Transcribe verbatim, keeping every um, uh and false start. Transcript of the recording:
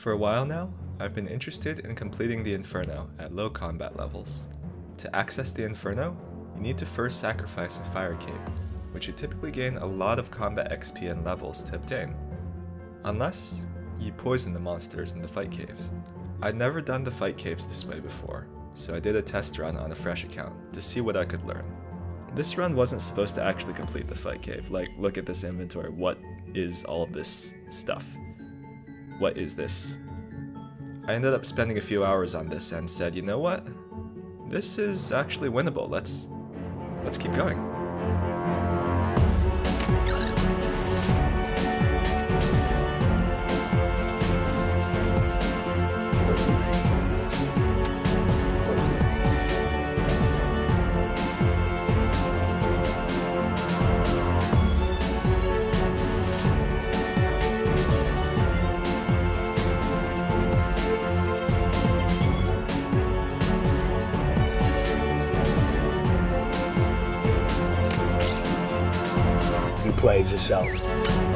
For a while now, I've been interested in completing the Inferno at low combat levels. To access the Inferno, you need to first sacrifice a fire cave, which you typically gain a lot of combat X P and levels to obtain, unless you poison the monsters in the fight caves. I'd never done the fight caves this way before, so I did a test run on a fresh account to see what I could learn. This run wasn't supposed to actually complete the fight cave, like look at this inventory, what is all of this stuff? What is this? I ended up spending a few hours on this and said, you know what? This is actually winnable, let's, let's keep going. You played yourself.